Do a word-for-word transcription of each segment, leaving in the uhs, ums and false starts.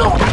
going. Ooh.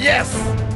Yes!